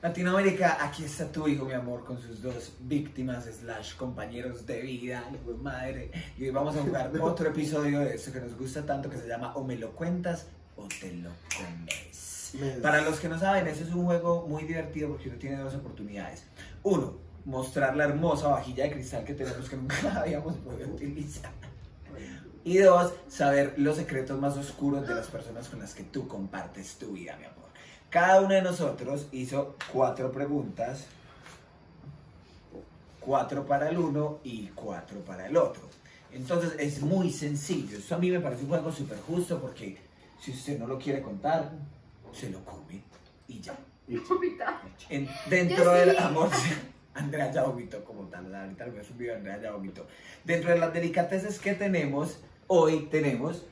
Latinoamérica, aquí está tu hijo, mi amor, con sus dos víctimas slash compañeros de vida, madre. Y hoy vamos a jugar otro episodio de esto que nos gusta tanto, que se llama O me lo cuentas o te lo comes. Para los que no saben, eso es un juego muy divertido porque uno tiene dos oportunidades. Uno, mostrar la hermosa vajilla de cristal que tenemos que nunca habíamos podido utilizar. Y dos, saber los secretos más oscuros de las personas con las que tú compartes tu vida, mi amor. Cada uno de nosotros hizo 4 preguntas, 4 para el uno y 4 para el otro. Entonces es muy sencillo. Esto a mí me parece un juego súper justo porque si usted no lo quiere contar, se lo come y ya. Dentro del amor, Andrea ya vomitó como tal. Ahorita lo voy a subir, Andrea ya vomitó. Dentro de las delicateces que tenemos, hoy tenemos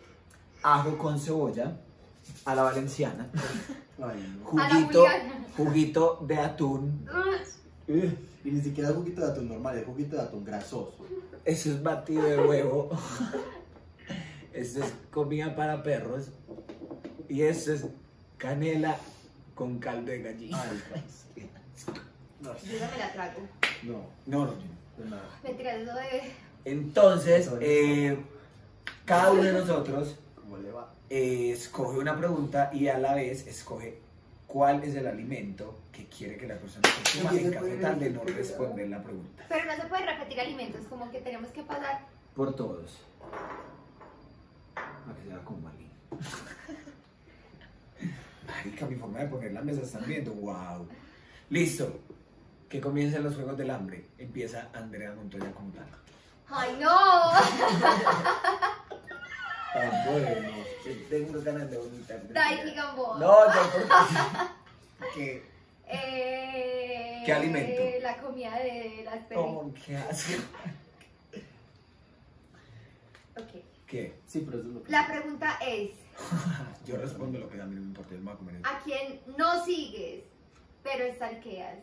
ajo con cebolla a la valenciana. Juguito de atún. Y ni siquiera es juguito de atún normal, es juguito de atún grasoso. Eso es batido de huevo. Esto es comida para perros. Y esto es canela con caldo de gallina. Ay, no. Yo no me la trago. No. Me trago de... Entonces, cada uno de nosotros... ¿Cómo le va? Escoge una pregunta y a la vez escoge cuál es el alimento que quiere que la persona consuma en caso de no responder la pregunta. Pero no se puede repetir alimentos, como que tenemos que pasar por todos. A que se va con Malín. Marica, mi forma de poner la mesa, están viendo. Wow. Listo. Que comiencen los juegos del hambre. Empieza Andrea Montoya con tal. ¡Ay, no! Bueno, tengo unas ganas de vomitar. Daiky Gamboa. No, no, ¿qué? ¿Qué alimento? La comida de las perritas. Oh, ¿qué hace? Ok. ¿Qué? Sí, pero eso es lo que... La pregunta es... Yo respondo lo que a mí no me importa, yo me voy a comer eso. ¿A quién no sigues, pero stalkeas?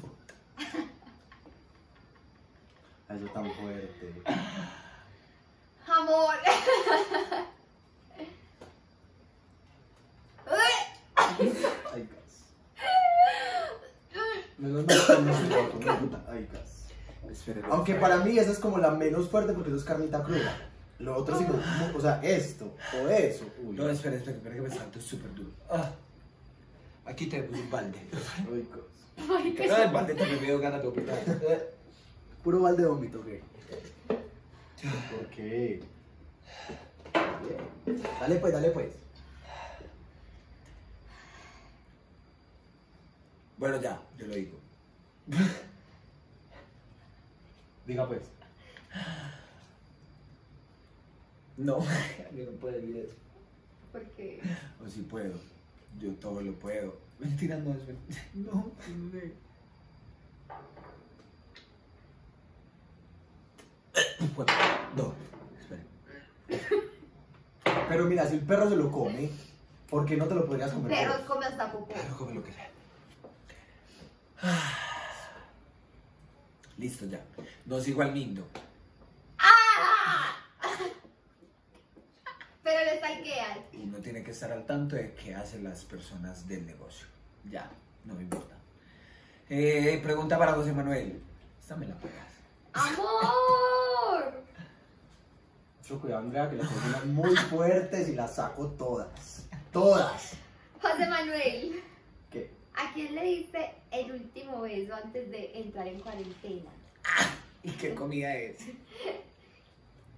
Puta. Eso tan fuerte. Amor. Ay, cas. Aunque para mí esa es como la menos fuerte porque eso es carnita cruda. Lo otro sí, o sea, esto o eso. Uy. No, espera que me salto súper duro. Ah. Aquí te puse un balde. Ay, cas. No, el balde también me dio ganas de vomitar. Puro balde de vómito, ¿qué? ¿Por qué? Dale pues, dale pues. Bueno, ya, yo lo digo. Diga pues. No, yo no puedo decir eso. ¿Por qué? O sí puedo, yo todo lo puedo. Mentira, no es mentira. No, no, espere. Pero mira, si el perro se lo come, ¿por qué no te lo podrías comer? Perros come hasta popó. Perro come lo que sea. Listo, ya. No sigo al lindo. ¡Ah! Pero le stalkeas. Uno tiene que estar al tanto de qué hacen las personas del negocio. Ya, no me importa. Pregunta para José Manuel. Esta me la pagas. ¡Amor! Yo cuidado, Andrea, que las cocinas muy fuertes y las saco todas. Todas. José Manuel. ¿Qué? ¿A quién le diste el último beso antes de entrar en cuarentena? ¿Y qué comida es?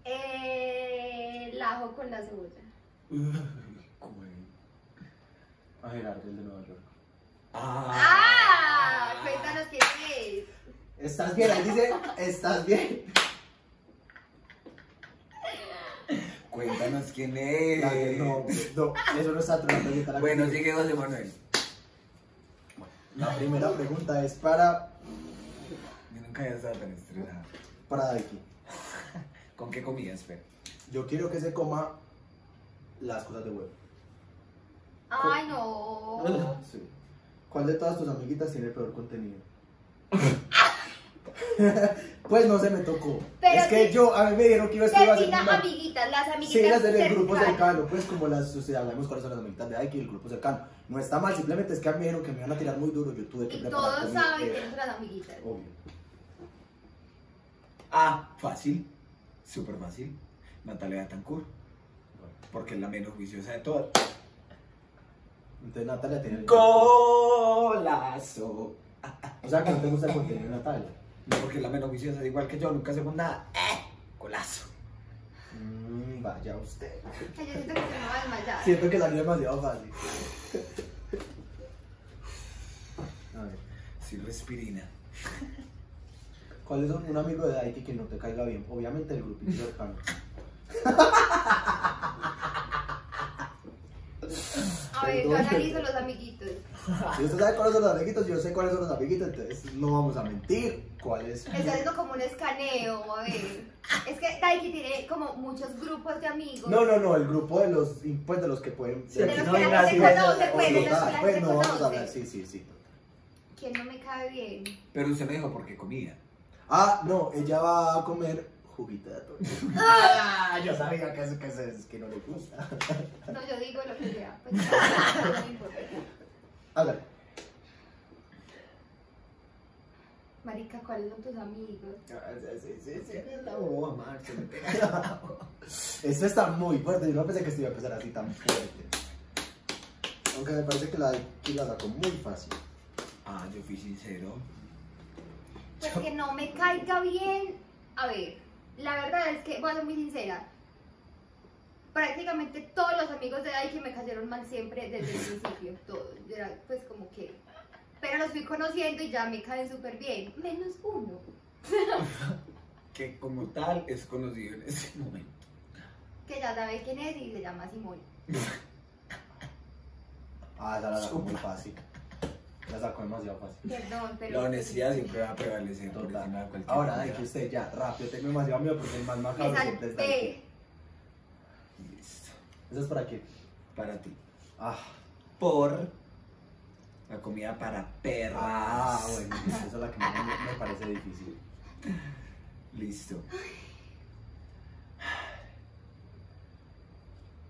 El ajo con la cebolla. A Gerardo, el de Nueva York. ¡Ah! Cuéntanos quién es. ¿Estás bien? Ahí dice, ¿estás bien? Cuéntanos quién es. Dale, no, eso no está tratando. Bueno, sigue José Manuel. Bueno, la primera pregunta es para... Yo nunca había estado tan estresada. Para Daiky. ¿Con qué comida, espera? Yo quiero que se coma las cosas de huevo. Ay, no. Sí. ¿Cuál de todas tus amiguitas tiene el peor contenido? Pues no se me tocó. Pero es que sí, yo, a mí me dijeron que iba a estar amiguitas, las amiguitas. Sí, las del grupo cercano, pues como las sociedad, sabemos cuáles son las amiguitas de Daiky, el grupo cercano. No está mal, simplemente es que a mí me dijeron que me iban a tirar muy duro, yo tuve que preparar. Todos saben que las amiguitas. Obvio. Ah, fácil, súper fácil. Natalia Tancur, porque es la menos juiciosa de todas. Entonces Natalia tiene el golazo. O sea que no te gusta el contenido de Natalia. No, porque es la menos viciosa, igual que yo, nunca hacemos nada. ¡Golazo! Vaya usted. Yo siento que se me va a desmayar. Siento que salió demasiado fácil. A ver. Silvespirina. ¿Cuál es un amigo de Daiky que no te caiga bien? Obviamente el grupito cercano. A ver, yo analizo los amiguitos. Si usted sabe cuáles son los amiguitos, yo sé cuáles son los amiguitos, entonces no vamos a mentir. ¿Cuáles? Está haciendo como un escaneo, a ver. Es que Daiky tiene como muchos grupos de amigos. No, no, no, el grupo de los, pues, de los que pueden. Sí, de los que la gente conoce, pues, de los que la gente conoce. Bueno, vamos a hablar, sí, sí, sí. ¿Quién no me cae bien? Pero usted me dijo porque comía. Ah, no, ella va a comer juguita de atún. Ah, yo sabía que eso que no le gusta. No, yo digo lo que sea, pues, no me importa. Háblale. Marica, ¿cuáles son tus amigos? Sí, es la boba, Marcia. Esto está muy fuerte, yo no pensé que esto iba a empezar así tan fuerte. Aunque me parece que la sacó muy fácil. Ah, yo fui sincero. Pues que no me caiga bien. A ver, la verdad es que voy a ser muy sincera. Prácticamente todos los amigos de Daiky me cayeron mal siempre desde el principio, todos, era pues como que, pero los fui conociendo y ya me caen súper bien, menos uno. Que como tal es conocido en ese momento. Que ya sabe quién es y se llama Simón. Ah, ya la sacó muy fácil, la sacó demasiado fácil. Perdón, pero... La honestidad siempre va a prevalecer. Total. Ahora, Daiky, usted ya, rápido, tengo demasiado miedo porque el más macabro siempre está aquí. Listo. ¿Eso es para qué? Para ti. Ah, por la comida para perras. Ah, bueno, esa es la que me parece difícil. Listo.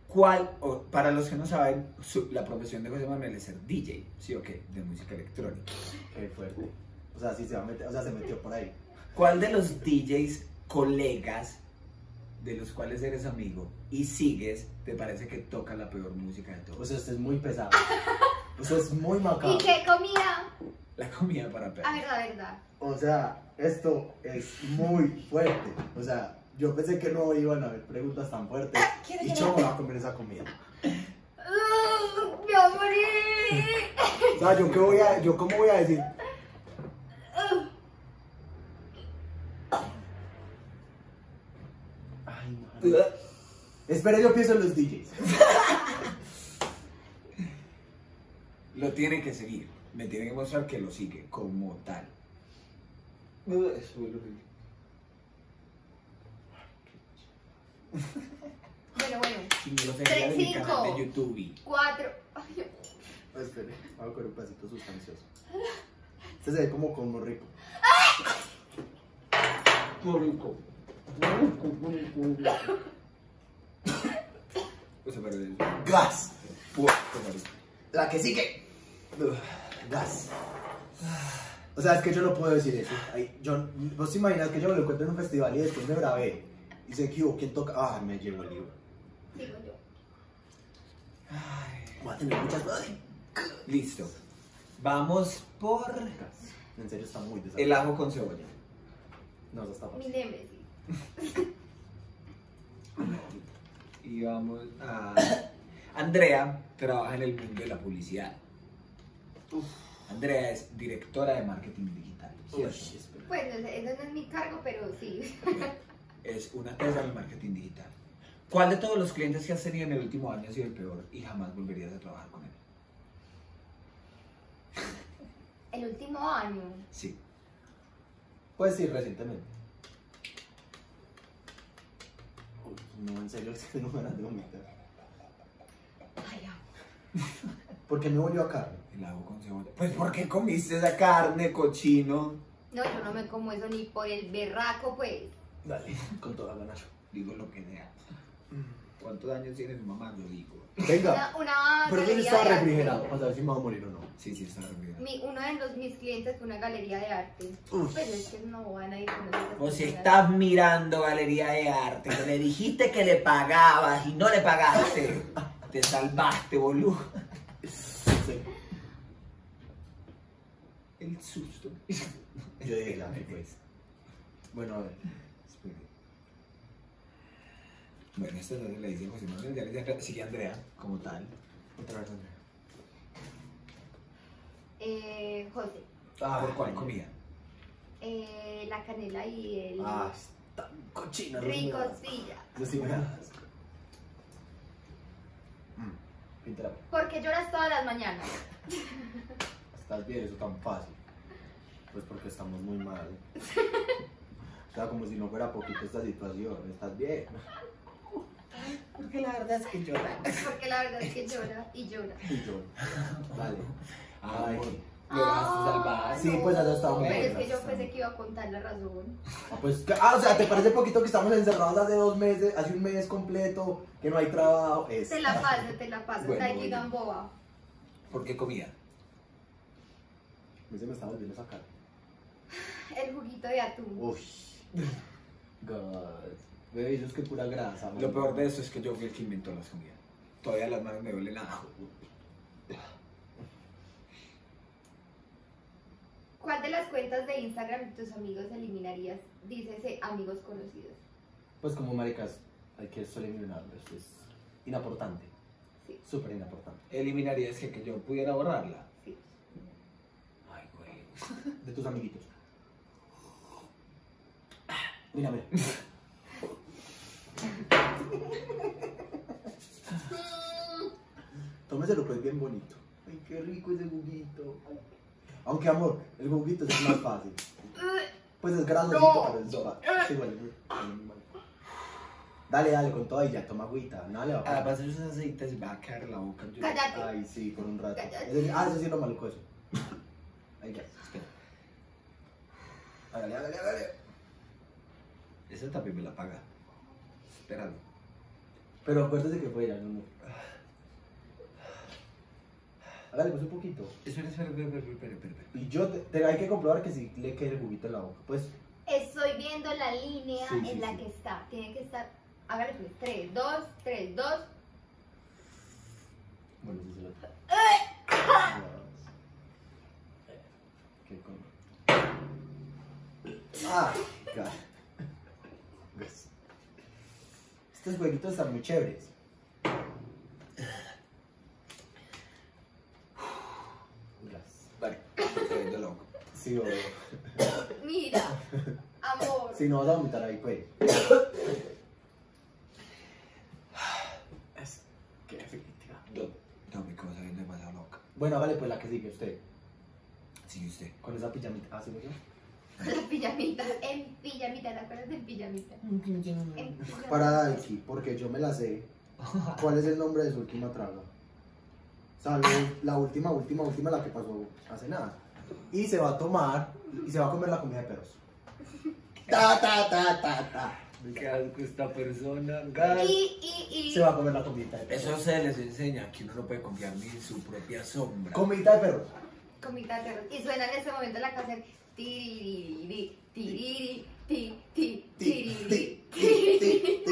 ¿Cuál? Oh, para los que no saben, la profesión de José Manuel es ser DJ, ¿sí o qué? De música electrónica. Qué fuerte. O sea, sí se va a meter, o sea, se metió por ahí. ¿Cuál de los DJs colegas de los cuales eres amigo y sigues, te parece que toca la peor música de todos? O sea, esto es muy pesado. O sea, es muy macabro. ¿Y qué comida? La comida para perros. La verdad. O sea, esto es muy fuerte. O sea, yo pensé que no iban a haber preguntas tan fuertes. Y yo voy a comer esa comida. ¡Me voy a morir! O sea, ¿yo qué voy a, yo cómo voy a decir? Espera, yo pienso en los DJs. Lo tienen que seguir. Me tienen que mostrar que lo sigue como tal. Bueno. Si me lo seguía en mi canal de YouTube. 4. Espera, vamos con un pasito sustancioso. Este se ve como rico. Rico. Gas. La que sigue. Gas. O sea, es que yo no puedo decir eso. Yo, ¿vos te imaginas que yo me lo encuentro en un festival y después me grabé? Y sé que hubo quien toca. Ah, me llevo el libro. Digo yo. Voy a tener muchas. Listo. Vamos por. Gas. En serio, está muy desagradable. El ajo con cebolla. No, eso está fácil. Y vamos a... Andrea trabaja en el mundo de la publicidad. Uf. Andrea es directora de marketing digital. Pues eso no es mi cargo, pero sí. Es una cosa del marketing digital. ¿Cuál de todos los clientes que has tenido en el último año ha sido el peor y jamás volverías a trabajar con él? ¿El último año? Sí. Pues sí, recientemente. No, en serio, este no me van a vomitar. Ay, agua. ¿Por qué me volvió a carne? El agua con cebolla. Pues porque comiste esa carne, cochino. No, yo no me como eso ni por el berraco, pues. Dale, con toda la ganas. Digo lo que sea. ¿Cuántos años tiene tu mamá? Lo digo. Venga, pero eso está refrigerado. O sea, si me va a morir o no. Sí, sí, está refrigerado. Uno de mis clientes fue una galería de arte. Uf. Pero es que no van a ir con esas cosas. O si estás mirando galería de arte, que le dijiste que le pagabas y no le pagaste. Te salvaste, boludo. Sí. El susto. Yo dije la pues. Bueno, a ver. Bueno, esto es lo que le dice José Manuel, ya le dice sigue Andrea, como tal. Otra vez Andrea. José. Ah, ¿por cuál comida? La canela y el... Ah, está cochino. Ricosilla. Yo sí me da asco. Porque lloras todas las mañanas. Estás bien, eso tan fácil. Pues porque estamos muy mal. O sea, como si no fuera poquito esta situación. Estás bien. Porque la verdad es que llora. Porque la verdad es que llora y llora. Y llora. Vale. Ay, lloraste salvada. Sí, pues allá está bueno. Pero es que yo pensé que iba a contar la razón. Pues, o sea, ¿te parece poquito que estamos encerrados hace 2 meses, hace 1 mes completo, que no hay trabajo? Es. Te la paso, te la paso. Está aquí Gamboa. ¿Por qué comida? Se me está volviendo a sacar. El juguito de atún. Uy. God. Bebé, eso es que pura grasa. Lo peor de eso es que yo fui el que inventó las comidas. Todavía las manos me duelen a ajo. ¿Cuál de las cuentas de Instagram de tus amigos eliminarías? Dícese amigos conocidos. Pues como maricas, hay que eliminarlo. Eso es inaportante. Sí. Súper inaportante. Eliminarías que yo pudiera borrarla. Sí. Ay, güey. De tus amiguitos. Mira, mira. Tómeselo pues bien bonito. Ay, qué rico ese juguito. Aunque amor, el juguito es más fácil. Pues es grasosito, pero es sopa. Sí, bueno. Dale, dale, con todo y ya, toma agüita. No le va a pasar. Además, esos aceites se va a caer la boca. Cállate. Ay, sí, con un rato. Eso sí es lo maluco eso. Ahí ya, espera. Hágale, hágale, hágale. Esa también me la paga. Espéralo. Pero acuérdate que fue ella, no. Dale, pues un poquito. Espera. Y yo hay que comprobar que si le quede el juguito en la boca, pues. Estoy viendo la línea en la que está. Tiene que estar. Hágale pues. 3, 2, 3, 2. Bueno, sí se lo. ¿Qué con? Ah, claro. Estos jueguitos están muy chéveres. Vale, estoy loco. Sí, o... Mira, amor. Si no vas a vomitar ahí, pues. Es que definitiva. No, mi cosa viene demasiado loca. Bueno, vale, pues la que sigue usted. Sigue usted. Con esa pijamita. Ah, sí, yo. Con la pijamita. En pijamita, ¿te acuerdas de pijamita? En pijamita. Para Daiky, porque yo me la sé. ¿Cuál es el nombre de su última traga? Salvo la última, la que pasó hace nada. Y se va a tomar, y se va a comer la comida de perros. ¡Ta! Qué asco esta persona. Se va a comer la comida de perros. Eso se les enseña, que uno no puede confiar ni en su propia sombra. Comida de perros. Comida de perros. Y suena en ese momento la canción. Tiririri, tiriri, ti, ti, tiriri, ti.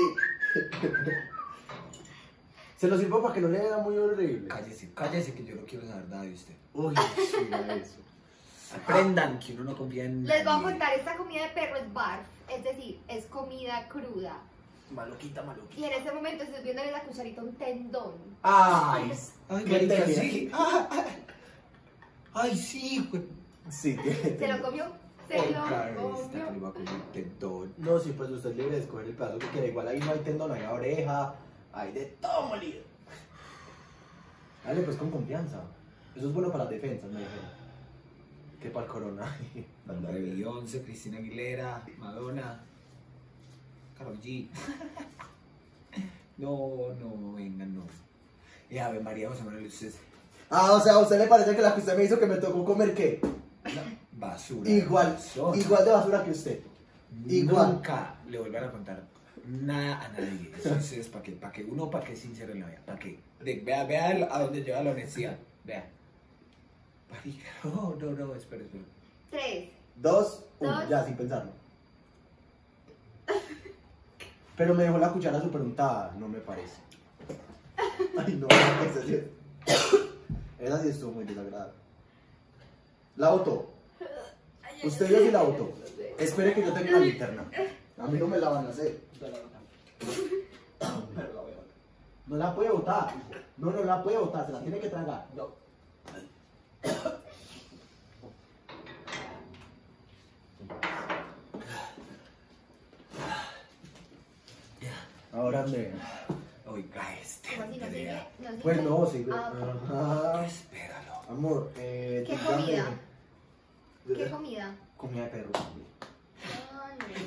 Se lo sirvo para que no le haga muy horrible. Cállese, cállese que yo no quiero saber nada de usted. Uy, mira eso. Aprendan que uno no confía en nadie. Les voy a contar, esta comida de perro es barf, es decir, es comida cruda. Maloquita, maloquita. Y en este momento estoy viéndole la cucharita un tendón. Ay, ay, marica, sí. Ay, sí, güey. Sí, ¿se lo comió? Se lo comió. Que iba a comer un tendón. No, sí, pues usted es libre de escoger el pedazo que quiera. Igual ahí no hay tendón, hay oreja. Ay, de todo molido. Dale, pues con confianza. Eso es bueno para las defensas, me dijeron. Que para el corona. Banda de Beyoncé, Cristina Aguilera, Madonna, Karol G. No, venga, no. Ya, Ave María, José Manuel, usted. Ah, o sea, ¿a usted le parece que la que usted me hizo que me tocó comer qué? basura. Igual de basura que usted. Igual. Nunca le vuelvan a contar nada a nadie. Entonces, ¿para qué sincero en la vida? ¿Para qué? Vea a dónde lleva la honestidad. Vea. No, espera. 3, 2, 1, ya, sin pensarlo. Pero me dejó la cuchara súper untada, no me parece. Ay, no, esa sí estuvo muy desagradable. La votó. Usted ya sí la votó. Espere que yo tenga la linterna. A mí no me la van a hacer. No la puede votar. No la puede votar, se la tiene que tragar. No. Ahora me... Oiga, Andrea. Pues no, sí. Ajá. Espéralo. Amor, ¿qué comida? ¿Qué comida? Comida de perro.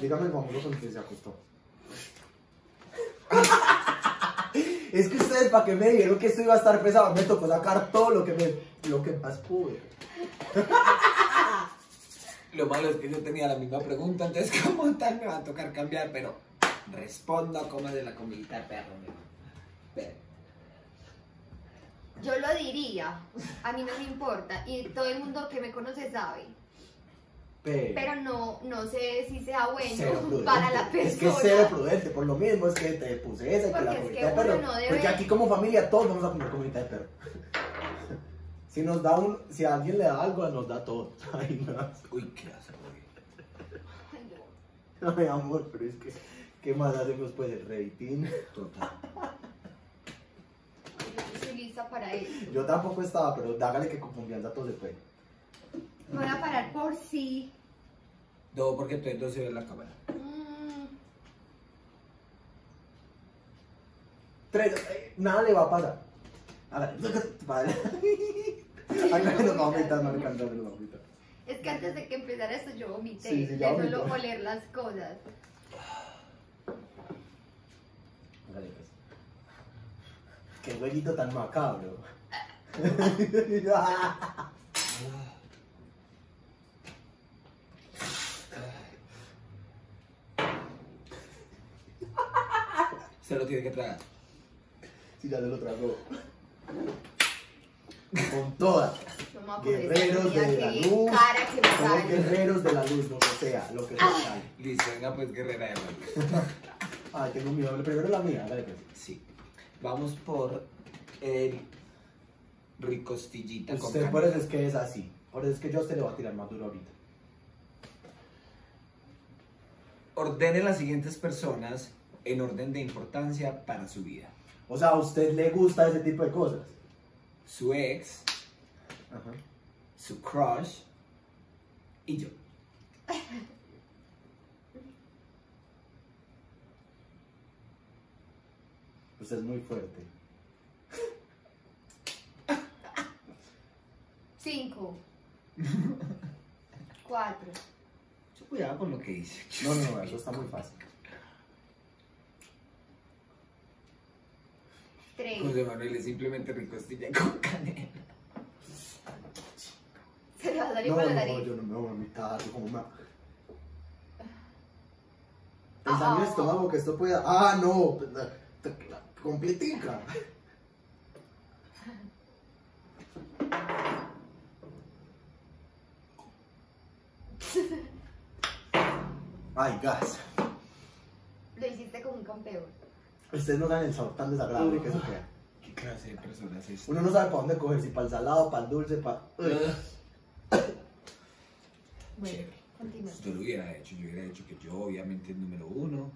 Dígame el famoso con quien se acostó. Es que ustedes, ¿para qué me dijeron que esto iba a estar pesado? Me tocó sacar todo lo que más pude. Lo malo es que yo tenía la misma pregunta, entonces como tal me va a tocar cambiar, pero... Responda como de la comidita de perro, perro. Yo lo diría, a mí no me importa y todo el mundo que me conoce sabe. Pero no sé si sea bueno para la persona. Es que es cero prudente, por lo mismo es que te puse esa y que la comidita de perro. No debe... Porque aquí como familia todos vamos a comer comidita de perro. Si nos da si a alguien le da algo, nos da todo. Ay, no. Uy, qué asco. No, mi amor, pero es que... ¿Qué más hacemos pues el rating? Total. Yo no estoy lista para eso. Yo tampoco estaba, pero dágale que con confianza todo se puede. Voy a parar por sí. No, porque tú no se ve la cámara. 3, nada le va a pasar. A ver, vale. Acá nos va a aumentar marcando el vomito. Es que antes de que empezara esto yo vomité. Sí, ya vomité. Solo oler las cosas. Dale, pues. Qué huelito tan macabro. Se lo tiene que tragar. Sí, ya se lo tragó. Con todas. Guerreros de la luz. Son guerreros de la luz, no sea lo que sea. Listo, venga pues guerrera de la luz. Ah, tengo miedo. Primero la mía, dale pues. Sí. Vamos por el ricostillita. Usted por eso es que es así. Por eso es que yo a usted le voy a tirar más duro ahorita. Ordene las siguientes personas en orden de importancia para su vida. O sea, ¿a usted le gusta ese tipo de cosas? Su ex, ajá, su crush y yo. Pues es muy fuerte. 5. 4. Mucho cuidado con lo que dice. No, eso está muy fácil. 3. José Manuel es simplemente ricostilla con canela. Se le va a salir por la nariz. No, yo no me voy a vomitar, como más. Pensando en el estómago que esto pueda. ¡Ah, no! Completica. Gas. Lo hiciste como un campeón. Ustedes no saben el sabor tan desagradable que eso queda. ¿Qué clase de personas es? Uno no sabe para dónde coger, si para el salado, para el dulce, para... Bueno, continúa. Yo lo hubiera hecho, yo hubiera dicho que yo obviamente el número 1.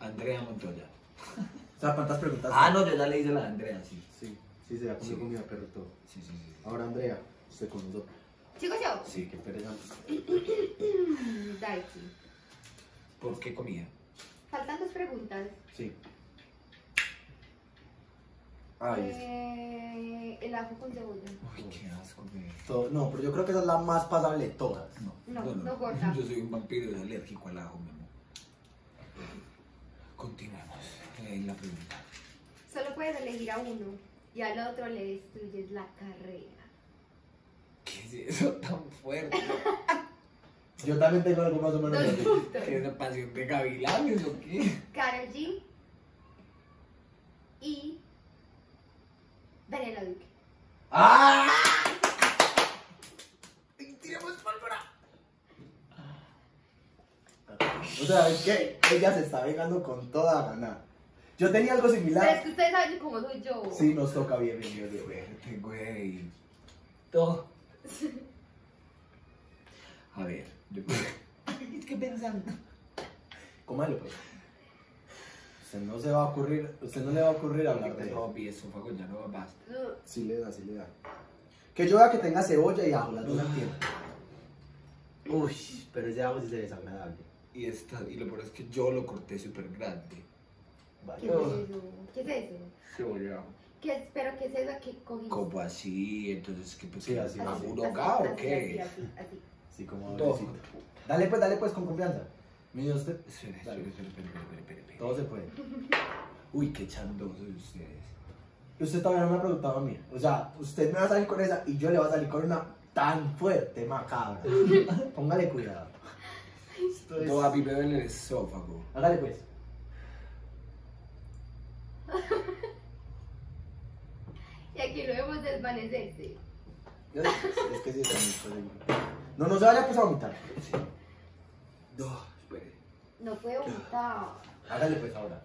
Andrea Montoya. O sea, ¿cuántas preguntas? No, yo ya le hice la de Andrea, sí. Sí, se la comió con mi perro todo. Sí. Ahora, Andrea, usted con nosotros. ¿Sigo yo? Sí, qué pereza. Daiky. ¿Por qué comida? Faltan 2 preguntas. Sí. El ajo con cebolla. Uy, qué asco. No, pero yo creo que esa es la más pasable de todas. No corta. Yo soy un vampiro y alérgico al ajo, mi amor. Continuemos en la pregunta. Solo puedes elegir a uno. y al otro le destruyes la carrera. ¿Qué es eso tan fuerte? Yo también tengo algo más o menos. ¿Es una pasión de gavilanes o qué? Karol G y Daniel Montoya. ¡Ah! ¡Tiramos pólvora! O sea, es que ella se está vengando con toda gana. Yo tenía algo similar. Pero es que ustedes saben cómo soy yo. Sí, nos toca bien, bien, güey. Todo. A ver, yo es que pensando. Cómalo, pues. Usted no se va a ocurrir, usted no le va a ocurrir hablar de hobby, eso, Paco, ya no va a pasar. Sí le da, sí le da. Que yo vea que tenga cebolla y ajo, las dos al tiempo. Uy, pero ese ajo sí se ve desagradable. Y esta, y lo peor es que yo lo corté súper grande. Vale. ¿Qué es eso? ¿Qué es eso? Cebolla y ajo. ¿Qué espero que es eso que cogí? Como así, entonces, ¿qué pues? Sí, así, así, ¿o qué? Así. Sí, como doble. Dale pues, con confianza. Mire usted. Espera. Todo se puede. Uy, qué chandosos ustedes. Usted todavía no me ha preguntado a mí. O sea, usted me va a salir con esa y yo le va a salir con una tan fuerte, macabra. Póngale cuidado. Todo a pipear en el esófago. Hágale pues. Y aquí lo vemos desvanecerse. Es que sí está muy fuerte. No, no se vaya pues a vomitar. Sí. No, espere. No puedo vomitar. Hágale pues ahora.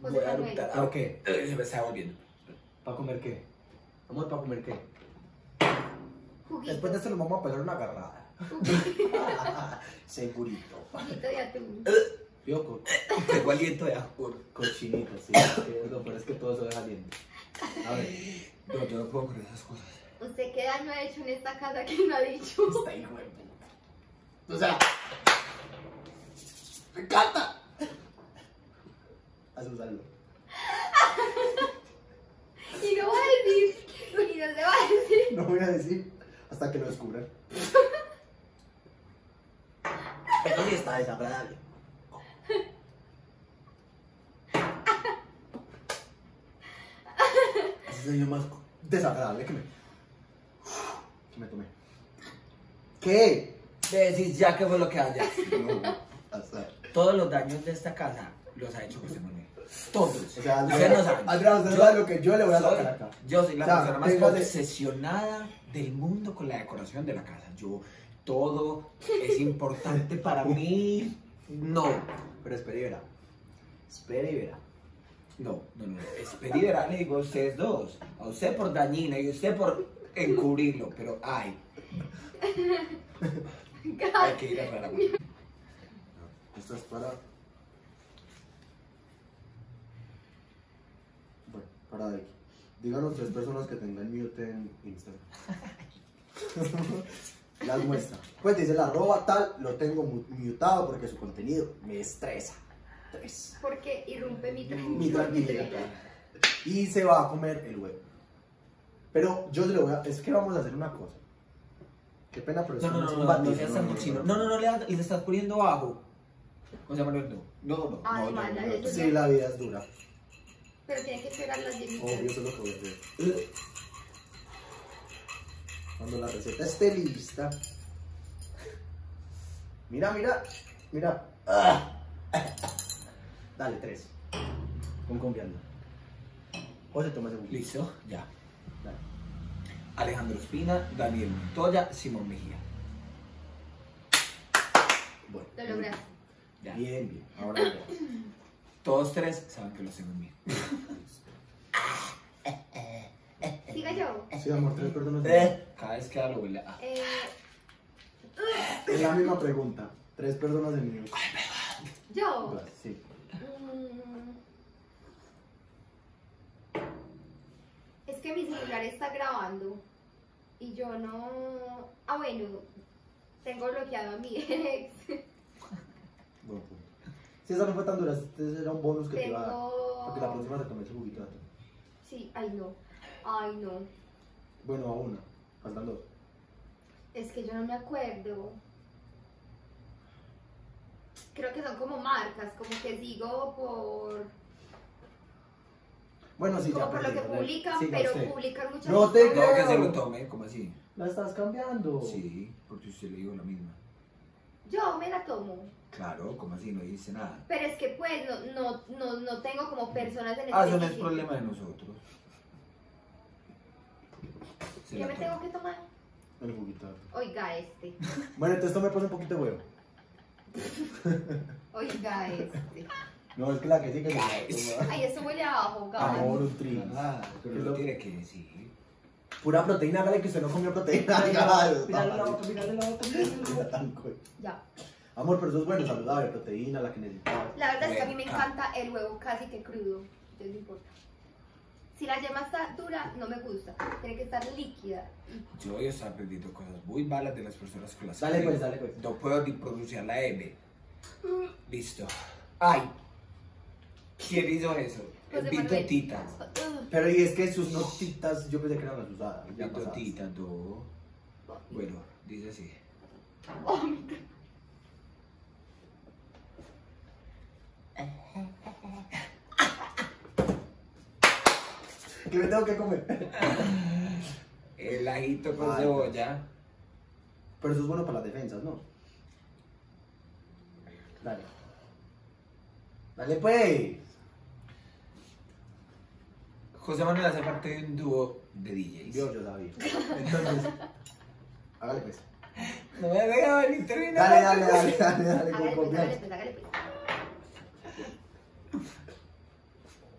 Voy a vomitar. ¿Ah, qué? Se me está volviendo. ¿Para comer qué? Vamos, ¿para comer qué? Juguito. Después de esto nos vamos a pegar una agarrada. Segurito. Juguito de atún. Yo tengo aliento de atún. Cochinito, sí. No, pero es que todo eso es aliento. A ver. No, yo no puedo creer esas cosas. ¿Usted qué daño ha hecho en esta casa que no ha dicho? Está hijo de puta. O sea, me encanta. Haz un saludo. Y no voy a decir, ni no se va a decir. No voy a decir hasta que lo descubran. Pero sí está desagradable. Ese es el señor más desagradable que me tomé. ¿Qué? Decís ya que fue lo que haya. No, hasta... Todos los daños de esta casa los ha hecho José Manuel. Todos. O sea, Andrea, usted sabe lo que yo le voy a sacar acá. Yo soy la persona más obsesionada del mundo con la decoración de la casa. Yo, todo es importante para mí. No. Pero espera y verá. Espera y verá. No. Espera y verá, le digo a ustedes dos. A usted por dañina y a usted por... encubrirlo, pero ay. Hay que ir a rara. Esto es para. Bueno, para Daiky. Díganos 3 personas que tengan mute en Instagram. Las muestra. Pues dice la arroba tal, lo tengo mutado porque su contenido me estresa. 3. Porque irrumpe mi tranquilidad. Y se va a comer el huevo. Pero yo le voy a... Es que vamos a hacer una cosa. Qué pena, pero... No, le y le estás poniendo ajo. O sea, Manuel, no. Sí, la vida es dura. Pero tiene que esperar las 10 minutos. Obvio, eso es lo que voy a hacer. Cuando la receta esté lista... Mira. Dale, 3. Con confianza. O se toma ese buque. Listo, ya. Dale. Alejandro Espina, Daniel Montoya, Simón Mejía. Bueno, lo lograste. Bien. Ahora todos 3 saben que lo hacemos bien. Diga yo. Sí, amor, 3 personas. Cada vez que hablo huele a... Es la misma pregunta. 3 personas de mí. Yo. Sí. Que mi celular está grabando y yo no... Ah, bueno, tengo bloqueado a mi ex. Bueno, pues. Si esa no fue tan dura, ese era un bonus que te iba a dar. Porque la próxima te comes un juguito de atún. Sí, ay no. Bueno, a una, faltan 2. Es que yo no me acuerdo. Creo que son como marcas, como que digo por... Bueno, sí, como ya por lo que publican, sí, pero usted. Publican muchas cosas. No te creo que se lo tome, ¿cómo así? ¿La estás cambiando? Sí, porque usted le dijo la misma. Yo me la tomo. Claro, ¿cómo así? No dice nada. Pero es que pues no tengo como personas en el eso no es problema de nosotros. ¿Qué me tengo que tomar? El vomitar. Oiga este. Bueno, entonces tome pues un poquito de huevo. Oiga este. No, es que la que sí que se ay, eso huele abajo, cabrón. Amor, un tris. Ah, pero lo tiene que decir. Pura proteína, vale, que usted no comió proteína. Mírale la boca, mírale la boca. Ya. Amor, pero eso es bueno, saludable, proteína, la que necesitaba. La verdad es que a mí me encanta el huevo casi que crudo. Entonces no importa. Si la yema está dura, no me gusta. Tiene que estar líquida. Yo he aprendido cosas muy malas de las personas con las que... Dale pues, dale pues. No puedo ni pronunciar la M. Listo. Ay. ¿Quién hizo eso? Bitotitas. Pero y es que sus notitas, yo pensé que eran las usadas. Bitotitas, todo. Bueno, dice así. Oh, mi God. ¿Qué me tengo que comer? El ajito con cebolla. Pero eso es bueno para las defensas, ¿no? Dale. Dale pues. José Manuel hace parte de un dúo de DJs. Yo sabía. Entonces, hágale pues. No me hagas ni terminar. Dale. Hágale pues.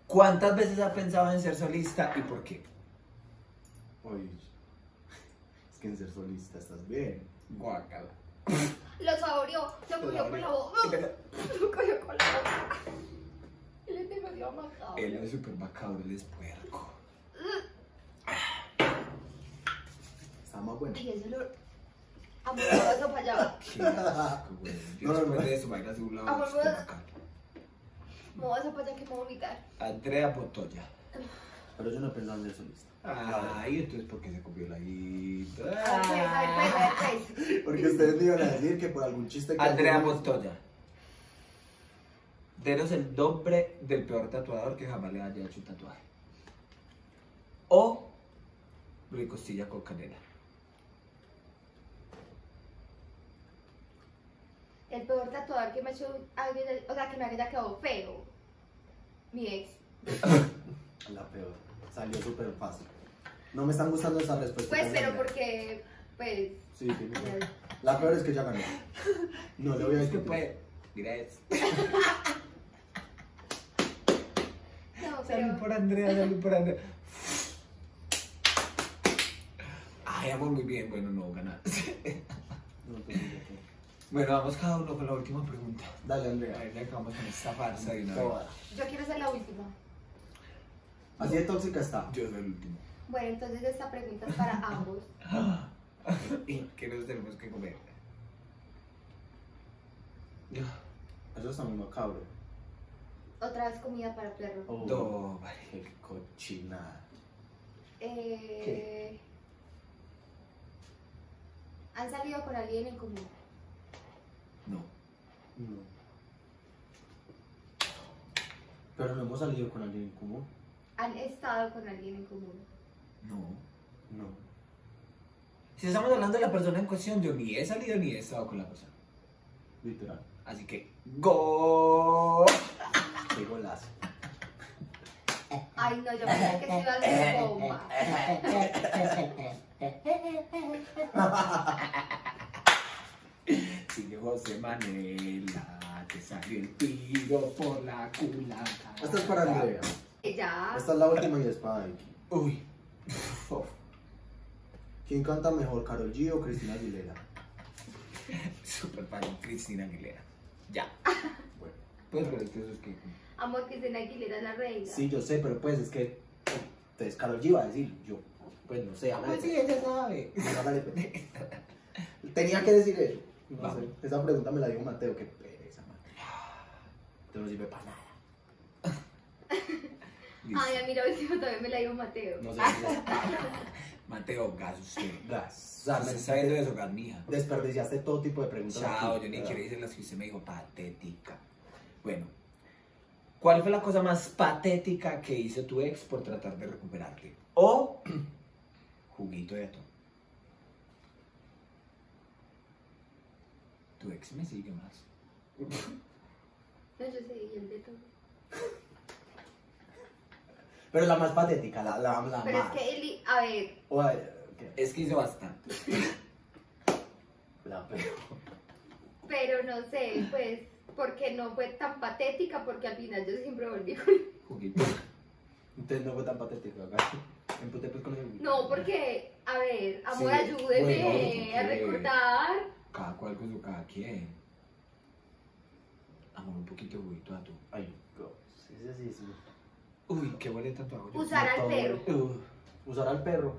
¿Cuántas veces ha pensado en ser solista y por qué? Oye, es que en ser solista estás bien. Guácala. Lo saboreó, lo cogió con la boca. Lo cogió con la boca. Él es demasiado macabro. Él es súper macabro, él es puerco. Está más bueno. Ay, ese olor. Amor, eso para allá. Qué asco, güey. Yo después de eso, bailas de un lado. Amor, me voy a zapallar que puedo vomitar. Andrea Montoya. Pero yo no pensaba en el solista. Ay, entonces ¿por qué se copió la guita? Porque ustedes me iban a decir que por algún chiste que... Andrea Montoya. Denos el nombre del peor tatuador que jamás le haya hecho un tatuaje. O ricostilla con canela. El peor tatuador que me ha hecho, o sea, que me haya quedado feo. Mi ex. La peor. Salió súper fácil. No me están gustando esas respuestas. Pues, pero porque, pues... Sí, la peor es que ya gané. No, le voy a decir que puede. Mira eso. Salud por Andrea, salud por Andrea. Ay, amor, muy bien. Bueno, no ganas. Bueno, vamos cada uno con la última pregunta. Dale, Andrea. A ver, ya acabamos con esta farsa de una vez. Yo quiero ser la última. Así de tóxica está. Yo soy el último. Bueno, entonces esta pregunta es para ambos. ¿Y qué nos tenemos que comer? Eso está muy macabro. Otra vez comida para perro. No, vale, qué cochinada. ¿Qué? ¿Han salido con alguien en común? No. Pero no hemos salido con alguien en común. ¿Han estado con alguien en común? No. Si estamos hablando de la persona en cuestión, yo ni he salido ni he estado con la persona. Literal. Así que, ¡gol! ¡Qué golazo! Ay, no, yo pensé que se iba a hacer bomba. Sigue José Manuel, te salió el tiro por la culata. Esta es para Andrea. Ya. Esta es la última y es para Daiky. Uy. Oh. ¿Quién canta mejor, Karol G o Cristina Aguilera? Super para Cristina Aguilera. Ya. Bueno, pues pero es que eso es que... Amor, Cristina Aguilera es la reina. Sí, yo sé, pero pues es que... Entonces Karol G va a decir, yo... Pues no sé, háblale. Pues sí, ella sabe. Tenía que decir eso. No vamos. Sé, esa pregunta me la dijo Mateo, qué pereza, Mateo. Te no sirve para nada. Ay, a mí la última también me la dijo Mateo. No sé. Mateo, gas usted. Gas. O sea, sabiendo eso, gas mía. Desperdiciaste todo tipo de preguntas. Chao, aquí, yo ni quiero decir las que usted me dijo, patética. Bueno, ¿Cuál fue la cosa más patética que hizo tu ex por tratar de recuperarte? O juguito de atún. Tu ex me sigue más. No, yo seguí el de todo. Pero la más patética, la pero más. Pero es que Eli, a ver. O, okay. Es que hizo bastante. La peor. Pero no sé, pues, porque no fue tan patética, porque al final yo siempre volví con el juguito. Entonces no fue tan patético, ¿verdad? Emputé pues con el juguito. No, porque, a ver, amor, sí, ayúdeme bueno, a recordar. Cada cual con su cada quien. Amor, un poquito de juguito a tu. Ay, Dios, ese sí es un... Uy, qué huele tatuaje. Usar al perro. Usar al perro.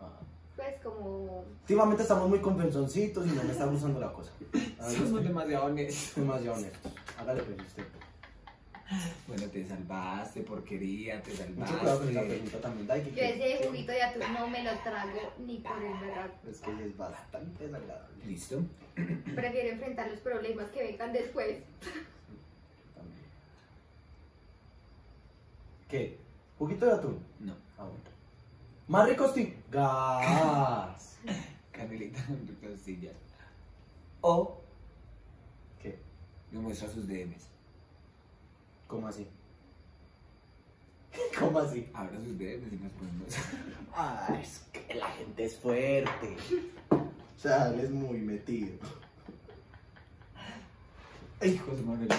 Ajá. Pues como... Últimamente estamos muy convenzoncitos y no me están usando la cosa. Somos demasiado honestos. Demasiado honestos. Hágale pues usted. Bueno, te salvaste, porquería, te salvaste. Mucho cuidado con esa pregunta también, Daiky. Yo ese juguito de atún no me lo trago ni por el verano. Es que es bastante desagradable. ¿Listo? Prefiero enfrentar los problemas que vengan después. También. ¿Qué? ¿Juguito de atún? No. Ah, bueno. Más ricos gas. Canelita con costilla. O... ¿Qué? Le muestra sus DMs. ¿Cómo así? ¿Cómo así? Ahora sus DMs y nos ponemos. Ah, es que la gente es fuerte. O sea, él es muy metido. Ay, José Manuel,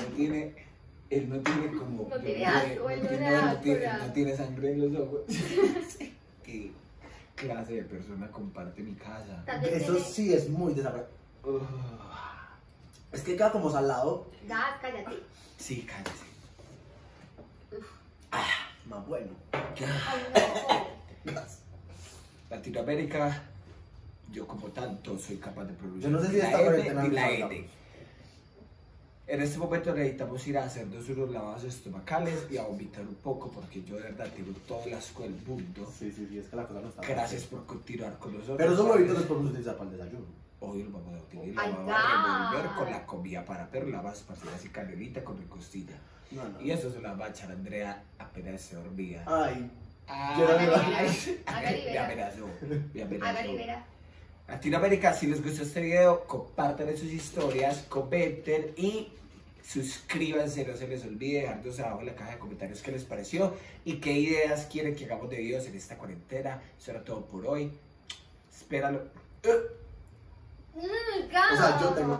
él no tiene como... No tiene asco, no tiene sangre en los ojos. ¿Qué clase de persona comparte mi casa? Eso sí es muy desagradable. Es que queda como salado. Gas, cállate. Sí, cállate. Ah, más bueno. No. Latinoamérica, yo como tanto soy capaz de producir. Yo no sé si está N. En este momento necesitamos ir a hacernos unos lavados estomacales y a vomitar un poco, porque yo de verdad tengo todo el asco del mundo. Sí, es que la cosa no está. Gracias por continuar con nosotros. Pero esos huevitos los podemos utilizar para el desayuno. Hoy los vamos a utilizar y los vamos a revolver con la comida para perlas, parcelas y canelita con mi costilla. No. Y eso se la va a echar Andrea apenas se dormía. Ay. Yo no me voy a ir. Me amenazó. Latinoamérica, si les gustó este video, compartan en sus historias, comenten y suscríbanse, no se les olvide dejarnos abajo en la caja de comentarios qué les pareció y qué ideas quieren que hagamos de videos en esta cuarentena. Eso era todo por hoy. Espéralo. O sea, yo tengo...